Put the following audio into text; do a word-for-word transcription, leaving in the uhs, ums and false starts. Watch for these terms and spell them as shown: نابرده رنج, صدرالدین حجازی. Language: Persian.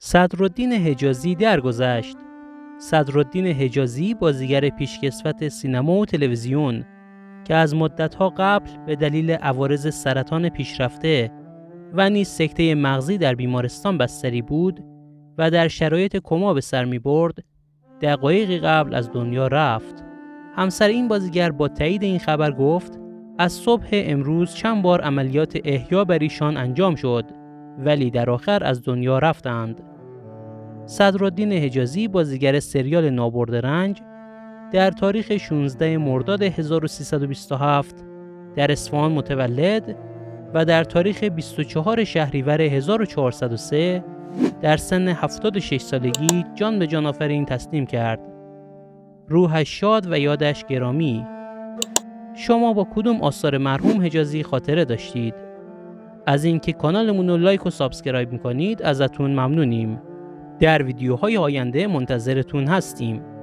صدرالدین حجازی درگذشت. صدرالدین حجازی بازیگر پیشکسوت سینما و تلویزیون که از مدت‌ها قبل به دلیل عوارض سرطان پیشرفته و نیز سکته مغزی در بیمارستان بستری بود و در شرایط کما به سر می برد، دقایقی قبل از دنیا رفت. همسر این بازیگر با تایید این خبر گفت از صبح امروز چند بار عملیات احیا بر ایشان انجام شد ولی در آخر از دنیا رفتند. صدرالدین حجازی بازیگر سریال نابرده رنج در تاریخ شانزده مرداد هزار و سیصد و بیست و هفت در اصفهان متولد و در تاریخ بیست و چهار شهریور هزار و چهارصد و سه در سن هفتاد و شش سالگی جان به جانآفرین تسلیم کرد. روحش شاد و یادش گرامی. شما با کدوم آثار مرحوم حجازی خاطره داشتید؟ از اینکه کانالمون رو لایک و سابسکرایب میکنید ازتون ممنونیم. در ویدیوهای آینده منتظرتون هستیم.